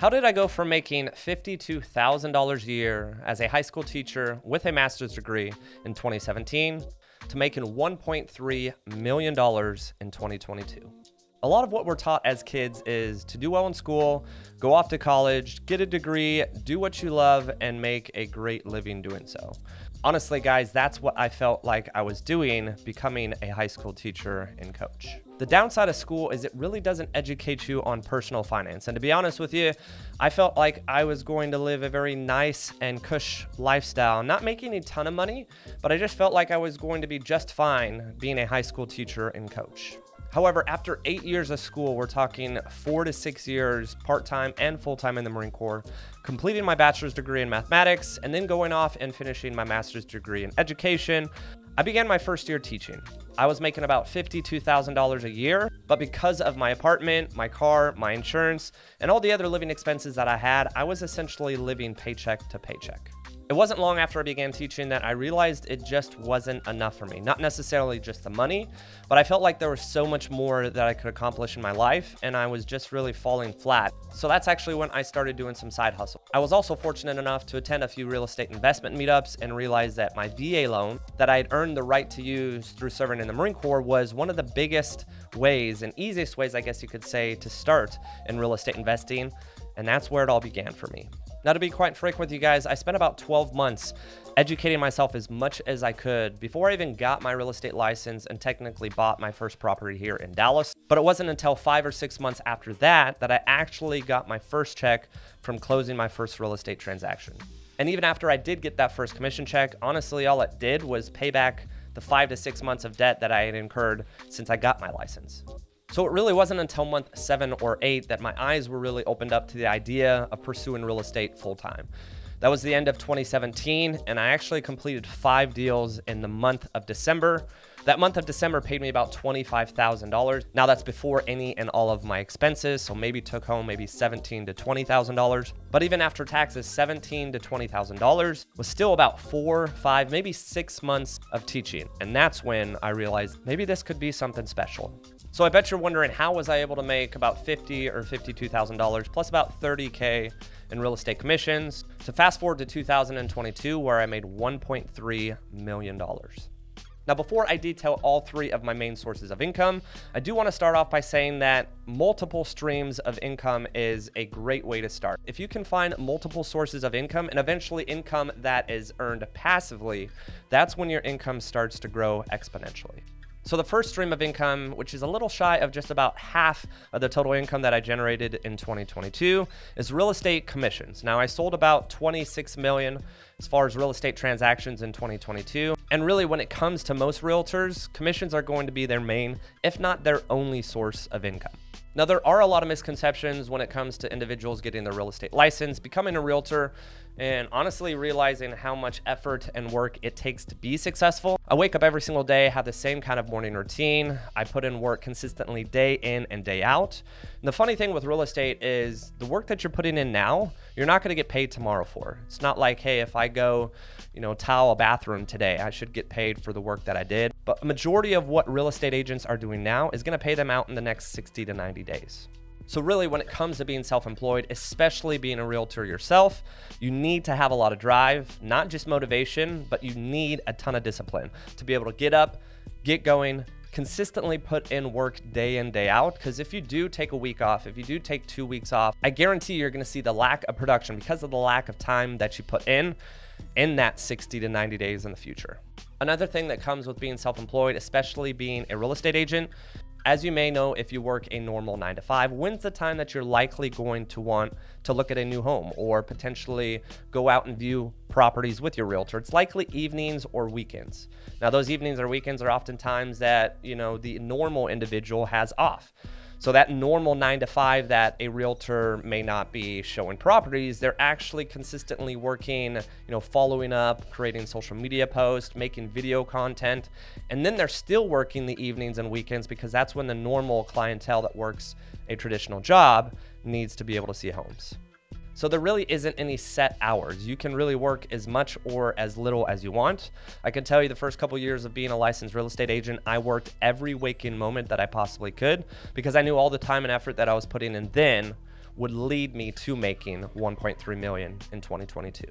How did I go from making $52,000 a year as a high school teacher with a master's degree in 2017 to making $1.3 million in 2022? A lot of what we're taught as kids is to do well in school, go off to college, get a degree, do what you love, and make a great living doing so. Honestly, guys, that's what I felt like I was doing, becoming a high school teacher and coach. The downside of school is it really doesn't educate you on personal finance. And to be honest with you, I felt like I was going to live a very nice and cush lifestyle, not making a ton of money, but I just felt like I was going to be just fine being a high school teacher and coach. However, after 8 years of school, we're talking 4 to 6 years part-time and full-time in the Marine Corps, completing my bachelor's degree in mathematics, and then going off and finishing my master's degree in education, I began my first year teaching. I was making about $52,000 a year, but because of my apartment, my car, my insurance, and all the other living expenses that I had, I was essentially living paycheck to paycheck. It wasn't long after I began teaching that I realized it just wasn't enough for me. Not necessarily just the money, but I felt like there was so much more that I could accomplish in my life, and I was just really falling flat. So that's actually when I started doing some side hustle. I was also fortunate enough to attend a few real estate investment meetups and realize that my VA loan that I had earned the right to use through serving in the Marine Corps was one of the biggest ways and easiest ways, I guess you could say, to start in real estate investing. And that's where it all began for me. Now, to be quite frank with you guys, I spent about 12 months educating myself as much as I could before I even got my real estate license and technically bought my first property here in Dallas. But it wasn't until 5 or 6 months after that that I actually got my first check from closing my first real estate transaction. And even after I did get that first commission check, honestly, all it did was pay back the 5 to 6 months of debt that I had incurred since I got my license. So it really wasn't until month 7 or 8 that my eyes were really opened up to the idea of pursuing real estate full time. That was the end of 2017, and I actually completed 5 deals in the month of December. That month of December paid me about $25,000. Now that's before any and all of my expenses, so maybe took home maybe $17,000 to $20,000. But even after taxes, $17,000 to $20,000 was still about 4, 5, maybe 6 months of teaching. And that's when I realized maybe this could be something special. So I bet you're wondering, how was I able to make about $50,000 or $52,000 plus about $30K in real estate commissions? So fast forward to 2022, where I made $1.3 million. Now, before I detail all 3 of my main sources of income, I do want to start off by saying that multiple streams of income is a great way to start. If you can find multiple sources of income and eventually income that is earned passively, that's when your income starts to grow exponentially. So the first stream of income, which is a little shy of just about half of the total income that I generated in 2022, is real estate commissions. Now, I sold about 26 million as far as real estate transactions in 2022. And really, when it comes to most realtors, commissions are going to be their main, if not their only, source of income. Now, there are a lot of misconceptions when it comes to individuals getting their real estate license, becoming a realtor, and honestly realizing how much effort and work it takes to be successful. I wake up every single day, have the same kind of morning routine. I put in work consistently day in and day out. And the funny thing with real estate is the work that you're putting in now, you're not going to get paid tomorrow for. It's not like, hey, if I go, tile a bathroom today, I should get paid for the work that I did. But a majority of what real estate agents are doing now is going to pay them out in the next 60 to 90 days. So really, when it comes to being self-employed, especially being a realtor yourself, you need to have a lot of drive, not just motivation, but you need a ton of discipline to be able to get up, get going, consistently put in work day in, day out. Because if you do take a week off, if you do take 2 weeks off, I guarantee you're going to see the lack of production because of the lack of time that you put in that 60 to 90 days in the future. Another thing that comes with being self-employed, especially being a real estate agent, as you may know, if you work a normal 9-to-5, when's the time that you're likely going to want to look at a new home or potentially go out and view properties with your realtor? It's likely evenings or weekends. Now, those evenings or weekends are oftentimes that, the normal individual has off. So that normal 9-to-5 that a realtor may not be showing properties, they're actually consistently working, following up, creating social media posts, making video content, and then they're still working the evenings and weekends because that's when the normal clientele that works a traditional job needs to be able to see homes. So there really isn't any set hours. You can really work as much or as little as you want. I can tell you the first couple of years of being a licensed real estate agent, I worked every waking moment that I possibly could because I knew all the time and effort that I was putting in then would lead me to making $1.3 million in 2022.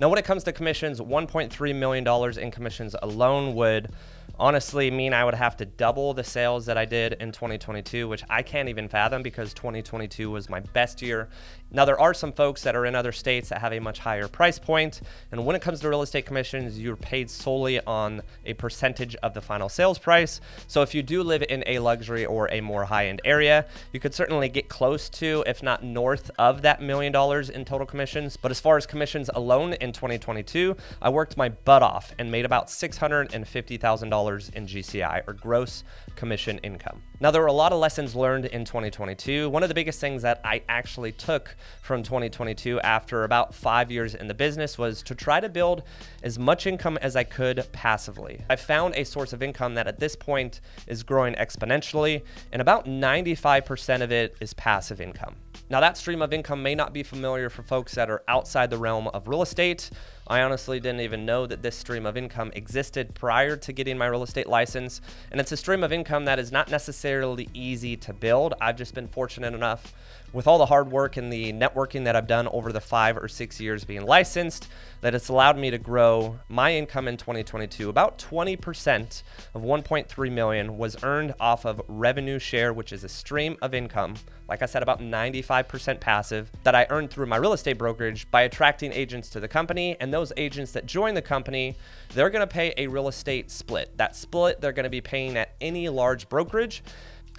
Now, when it comes to commissions, $1.3 million in commissions alone would honestly mean I would have to double the sales that I did in 2022, which I can't even fathom because 2022 was my best year. Now, there are some folks that are in other states that have a much higher price point. And when it comes to real estate commissions, you're paid solely on a percentage of the final sales price. So if you do live in a luxury or a more high-end area, you could certainly get close to, if not north of that $1 million in total commissions. But as far as commissions alone in 2022, I worked my butt off and made about $650,000 in GCI, or gross commission income. Now, there were a lot of lessons learned in 2022. One of the biggest things that I actually took from 2022 after about 5 years in the business was to try to build as much income as I could passively. I found a source of income that at this point is growing exponentially, and about 95% of it is passive income. Now, that stream of income may not be familiar for folks that are outside the realm of real estate. I honestly didn't even know that this stream of income existed prior to getting my real estate license. And it's a stream of income that is not necessarily easy to build. I've just been fortunate enough with all the hard work and the networking that I've done over the 5 or 6 years being licensed that it's allowed me to grow my income in 2022. About 20% of $1.3 million was earned off of revenue share, which is a stream of income. Like I said, about 95% passive that I earned through my real estate brokerage by attracting agents to the company. And those agents that join the company, they're going to pay a real estate split. That split they're going to be paying at any large brokerage.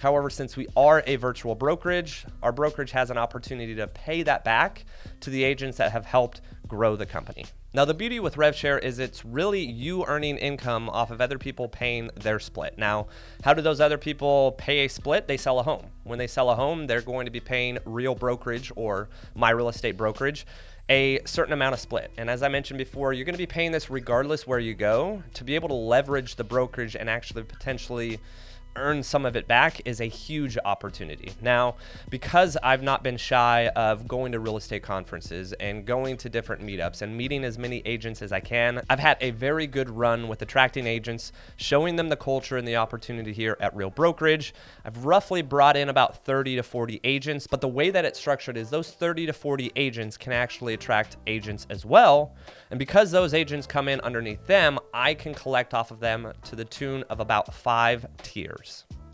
However, since we are a virtual brokerage, our brokerage has an opportunity to pay that back to the agents that have helped grow the company. Now, the beauty with RevShare is it's really you earning income off of other people paying their split. Now, how do those other people pay a split? They sell a home. When they sell a home, they're going to be paying Real Brokerage or My Real Estate Brokerage a certain amount of split. And as I mentioned before, you're going to be paying this regardless where you go. To be able to leverage the brokerage and actually potentially earn some of it back is a huge opportunity. Now, because I've not been shy of going to real estate conferences and going to different meetups and meeting as many agents as I can, I've had a very good run with attracting agents, showing them the culture and the opportunity here at Real Brokerage. I've roughly brought in about 30 to 40 agents, but the way that it's structured is those 30 to 40 agents can actually attract agents as well. And because those agents come in underneath them, I can collect off of them to the tune of about 5 tiers.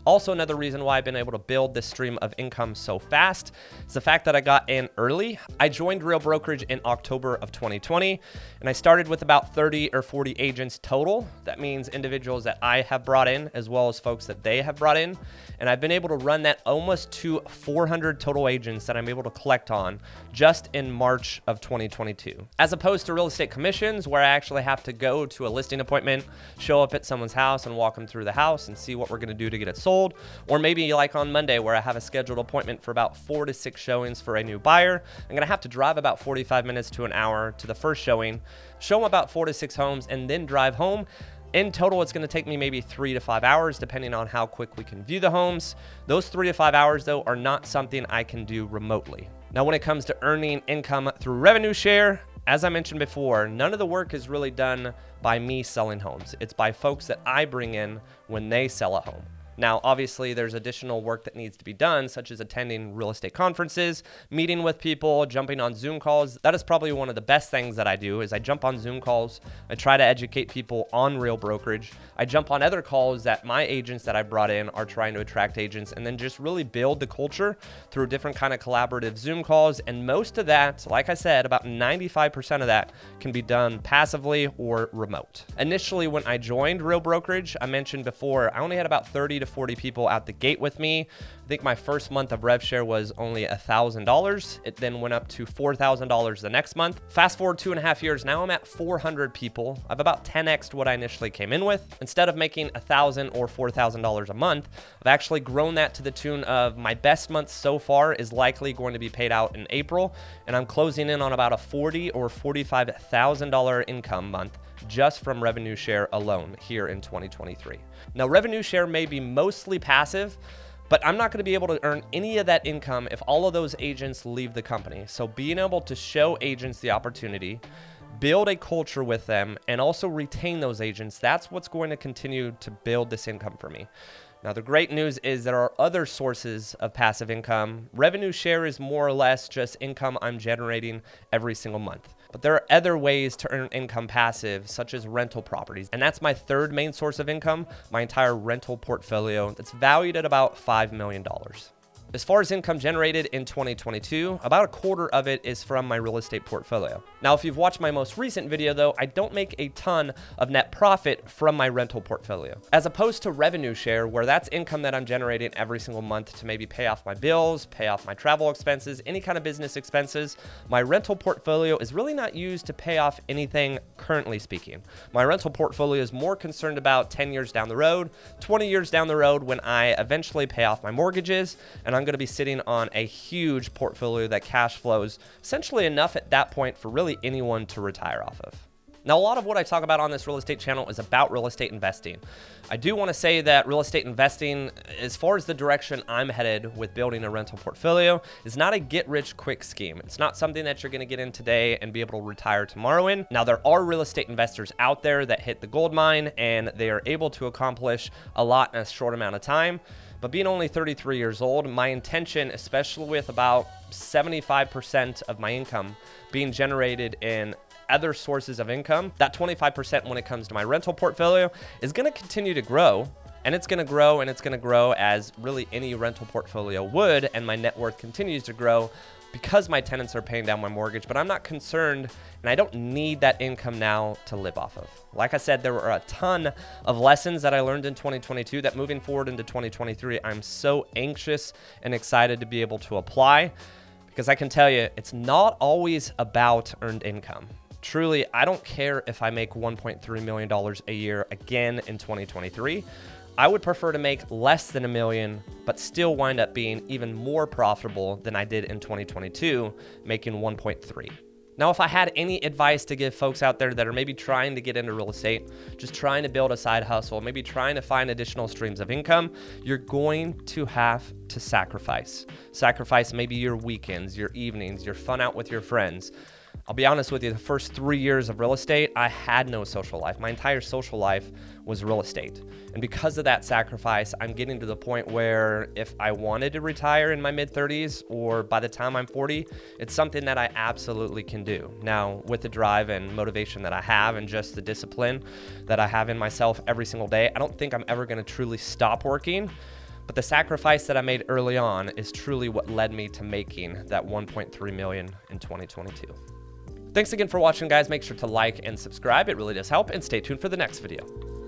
Also, another reason why I've been able to build this stream of income so fast is the fact that I got in early. I joined Real Brokerage in October of 2020, and I started with about 30 or 40 agents total. That means individuals that I have brought in as well as folks that they have brought in. And I've been able to run that almost to 400 total agents that I'm able to collect on just in March of 2022. As opposed to real estate commissions, where I actually have to go to a listing appointment, show up at someone's house and walk them through the house and see what we're going to do to get it sold. Or maybe like on Monday where I have a scheduled appointment for about 4 to 6 showings for a new buyer. I'm going to have to drive about 45 minutes to an hour to the first showing, show about 4 to 6 homes, and then drive home. In total, it's going to take me maybe 3 to 5 hours, depending on how quick we can view the homes. Those 3 to 5 hours, though, are not something I can do remotely. Now, when it comes to earning income through revenue share, as I mentioned before, none of the work is really done by me selling homes. It's by folks that I bring in when they sell a home. Now, obviously, there's additional work that needs to be done, such as attending real estate conferences, meeting with people, jumping on Zoom calls. That is probably one of the best things that I do is I jump on Zoom calls. I try to educate people on Real Brokerage. I jump on other calls that my agents that I brought in are trying to attract agents, and then just really build the culture through different kind of collaborative Zoom calls. And most of that, like I said, about 95% of that can be done passively or remote. Initially, when I joined Real Brokerage, I mentioned before, I only had about 30 to 40 people out the gate with me. I think my first month of RevShare was only $1,000. It then went up to $4,000 the next month. Fast forward 2.5 years, now I'm at 400 people. I've about 10x'd what I initially came in with. Instead of making $1,000 or $4,000 a month, I've actually grown that to the tune of my best month so far is likely going to be paid out in April, and I'm closing in on about a $40,000 or $45,000 income month just from revenue share alone here in 2023. Now, revenue share may be mostly passive, but I'm not going to be able to earn any of that income if all of those agents leave the company. So being able to show agents the opportunity, build a culture with them, and also retain those agents, that's what's going to continue to build this income for me. Now, the great news is there are other sources of passive income. Revenue share is more or less just income I'm generating every single month. But there are other ways to earn income passive, such as rental properties. And that's my third main source of income, my entire rental portfolio. That's valued at about $5 million. As far as income generated in 2022, about a quarter of it is from my real estate portfolio. Now, if you've watched my most recent video though, I don't make a ton of net profit from my rental portfolio. As opposed to revenue share, where that's income that I'm generating every single month to maybe pay off my bills, pay off my travel expenses, any kind of business expenses, my rental portfolio is really not used to pay off anything currently speaking. My rental portfolio is more concerned about 10 years down the road, 20 years down the road when I eventually pay off my mortgages, and I'm going to be sitting on a huge portfolio that cash flows essentially enough at that point for really anyone to retire off of. Now, a lot of what I talk about on this real estate channel is about real estate investing. I do want to say that real estate investing, as far as the direction I'm headed with building a rental portfolio, is not a get-rich-quick scheme. It's not something that you're going to get in today and be able to retire tomorrow in. Now, there are real estate investors out there that hit the gold mine and they are able to accomplish a lot in a short amount of time. But being only 33 years old, my intention, especially with about 75% of my income being generated in other sources of income, that 25% when it comes to my rental portfolio is going to continue to grow, and it's going to grow, and it's going to grow as really any rental portfolio would, and my net worth continues to grow because my tenants are paying down my mortgage. But I'm not concerned, and I don't need that income now to live off of. Like I said, there were a ton of lessons that I learned in 2022 that moving forward into 2023, I'm so anxious and excited to be able to apply, because I can tell you, it's not always about earned income. Truly, I don't care if I make $1.3 million a year again in 2023. I would prefer to make less than $1 million, but still wind up being even more profitable than I did in 2022, making 1.3. Now, if I had any advice to give folks out there that are maybe trying to get into real estate, just trying to build a side hustle, maybe trying to find additional streams of income, you're going to have to sacrifice. Sacrifice maybe your weekends, your evenings, your fun out with your friends. I'll be honest with you, the first 3 years of real estate, I had no social life. My entire social life was real estate. And because of that sacrifice, I'm getting to the point where if I wanted to retire in my mid-30s or by the time I'm 40, it's something that I absolutely can do. Now, with the drive and motivation that I have and just the discipline that I have in myself every single day, I don't think I'm ever going to truly stop working. But the sacrifice that I made early on is truly what led me to making that $1.3 million in 2022. Thanks again for watching, guys. Make sure to like and subscribe. It really does help, and stay tuned for the next video.